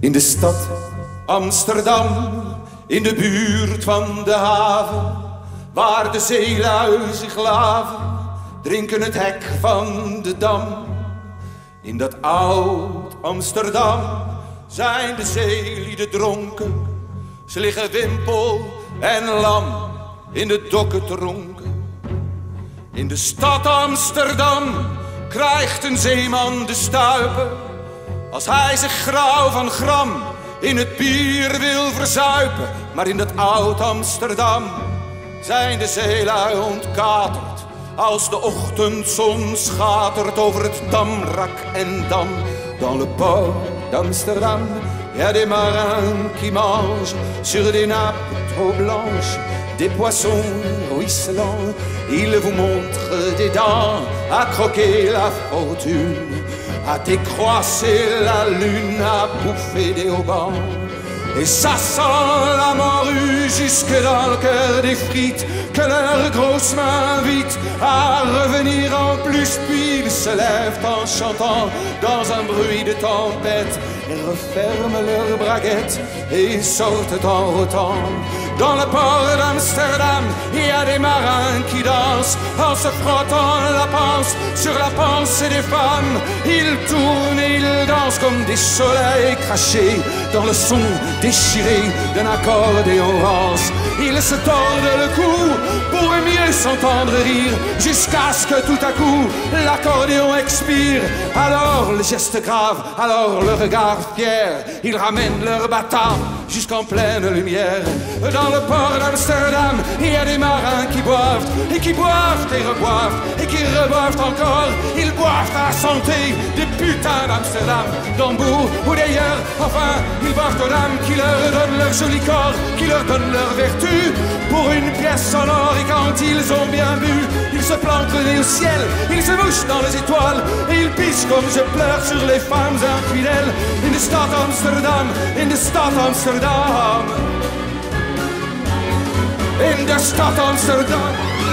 in de stad Amsterdam, in de buurt van de haven, waar de zeelui zich laven, drinken het hek van de dam. In dat oud Amsterdam zijn de zeelieden dronken, ze liggen wimpel en lam in de dokken dronken. In de stad Amsterdam krijgt een zeeman de stuipen, als hij zich grauw van gram in het bier wil verzuipen. Maar in dat oud Amsterdam zijn de zeelui ontkaterd, als de ochtendzon schatert over het Damrak en Dam. Dans le port d'Amsterdam, y'a des marins qui mangent sur des nappes trop blanches, des poissons ruisselants. Ils vous montrent des dents à croquer la fortune, à décroisser la lune, à bouffer des haubans. Et ça sent la morue jusque dans le cœur des frites, que leurs grosses mains invitent à revenir en plus. Puis ils se lèvent en chantant dans un bruit de tempête, ils referment leurs braguettes et ils sautent en rotant. Dans le port d'Amsterdam, il y a des marins qui dansent en se frottant la panse sur la pensée des femmes. Ils tournent et ils dansent comme des soleils crachés dans le son déchiré d'un accordéon rance. Ils se tordent le cou pour mieux s'entendre rire, jusqu'à ce que tout à coup l'accordéon expire. Alors le geste grave, alors le regard fier, ils ramènent leur bâtard jusqu'en pleine lumière. Dans le port d'Amsterdam, il y a des marins qui boivent et reboivent, et qui reboivent encore. Ils boivent à la santé des putains d'Amsterdam, d'Hambourg ou d'ailleurs. Enfin, ils boivent aux dames qui leur donnent leur joli corps, qui leur donnent leur vertu pour une pièce sonore. Et quand ils ont bien bu, ils se plantent le nez au ciel, ils se mouchent dans les étoiles, et ils pissent comme je pleure sur les femmes infidèles. In de stad Amsterdam, in de stad Amsterdam, in de stad Amsterdam.